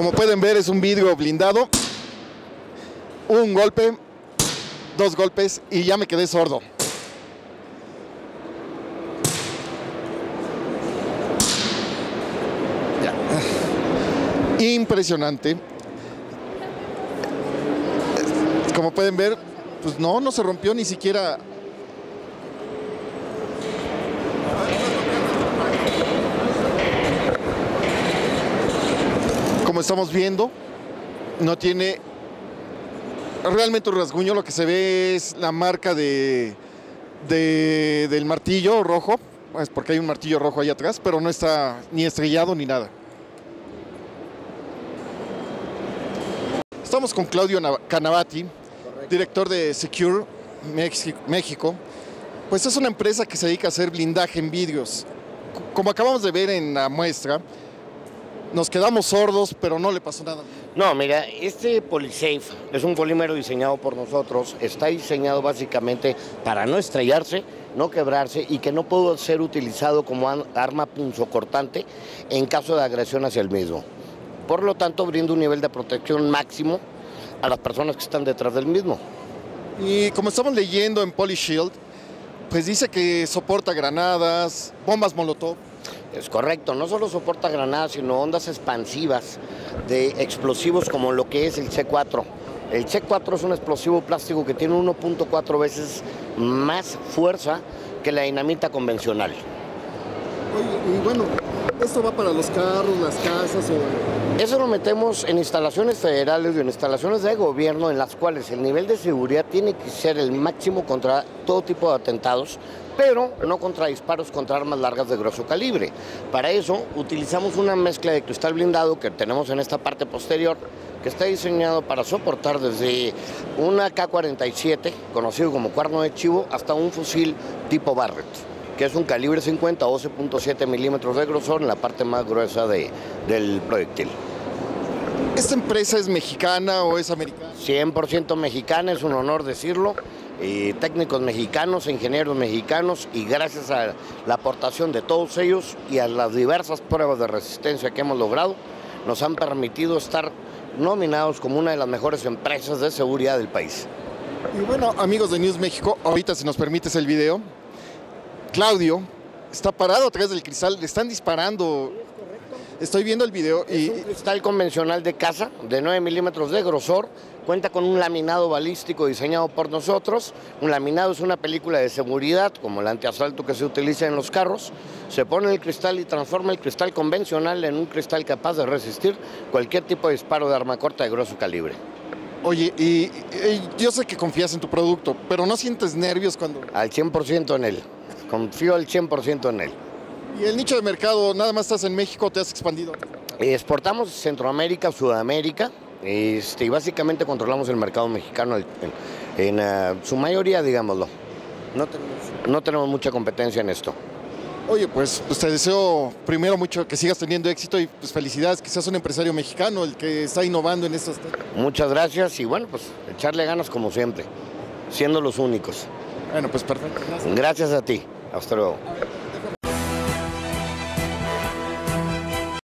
Como pueden ver, es un vidrio blindado. Un golpe, dos golpes y ya me quedé sordo. Ya. Impresionante. Como pueden ver, pues no se rompió ni siquiera. Como estamos viendo, no tiene realmente un rasguño. Lo que se ve es la marca del martillo rojo, es porque hay un martillo rojo ahí atrás, pero no está ni estrellado ni nada. Estamos con Claudio Canavati, director de Secure México. Pues es una empresa que se dedica a hacer blindaje en vidrios. Como acabamos de ver en la muestra, nos quedamos sordos, pero no le pasó nada. No, mira, este PoliSafe es un polímero diseñado por nosotros. Está diseñado básicamente para no estrellarse, no quebrarse y que no pudo ser utilizado como arma punzocortante en caso de agresión hacia el mismo. Por lo tanto, brinda un nivel de protección máximo a las personas que están detrás del mismo. Y como estamos leyendo en PoliShield, pues dice que soporta granadas, bombas molotov. Es correcto, no solo soporta granadas, sino ondas expansivas de explosivos como lo que es el C4. El C4 es un explosivo plástico que tiene 1.4 veces más fuerza que la dinamita convencional. Oye, y bueno, ¿esto va para los carros, las casas o...? Eso lo metemos en instalaciones federales y en instalaciones de gobierno en las cuales el nivel de seguridad tiene que ser el máximo contra todo tipo de atentados, pero no contra disparos contra armas largas de grueso calibre. Para eso utilizamos una mezcla de cristal blindado que tenemos en esta parte posterior, que está diseñado para soportar desde un AK-47, conocido como cuerno de chivo, hasta un fusil tipo Barrett, que es un calibre 50, 12.7 milímetros de grosor en la parte más gruesa del proyectil. ¿Esta empresa es mexicana o es americana? 100% mexicana, es un honor decirlo. Técnicos mexicanos, ingenieros mexicanos, y gracias a la aportación de todos ellos y a las diversas pruebas de resistencia que hemos logrado, nos han permitido estar nominados como una de las mejores empresas de seguridad del país. Y bueno, amigos de News México, ahorita si nos permites el video, Claudio está parado atrás del cristal, le están disparando. Estoy viendo el video y... Es un cristal convencional de casa, de 9 milímetros de grosor, cuenta con un laminado balístico diseñado por nosotros. Un laminado es una película de seguridad, como el antiasalto que se utiliza en los carros. Se pone el cristal y transforma el cristal convencional en un cristal capaz de resistir cualquier tipo de disparo de arma corta de grueso calibre. Oye, y yo sé que confías en tu producto, pero ¿no sientes nervios cuando...? Al 100% en él, confío al 100% en él. ¿Y el nicho de mercado, nada más estás en México o te has expandido? Exportamos Centroamérica, Sudamérica, y básicamente controlamos el mercado mexicano en su mayoría, digámoslo. No tenemos mucha competencia en esto. Oye, pues te deseo primero mucho que sigas teniendo éxito y pues felicidades que seas un empresario mexicano el que está innovando en estos temas. Muchas gracias y bueno, pues echarle ganas como siempre, siendo los únicos. Bueno, pues perfecto. Gracias a ti. Hasta luego.